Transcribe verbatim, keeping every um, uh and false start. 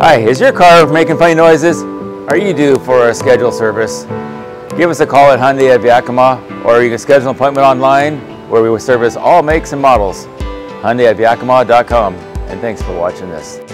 Hi, is your car making funny noises? Are you due for a scheduled service? Give us a call at Hyundai of Yakima, or you can schedule an appointment online where we will service all makes and models. Hyundai of Yakima dot com. And thanks for watching this.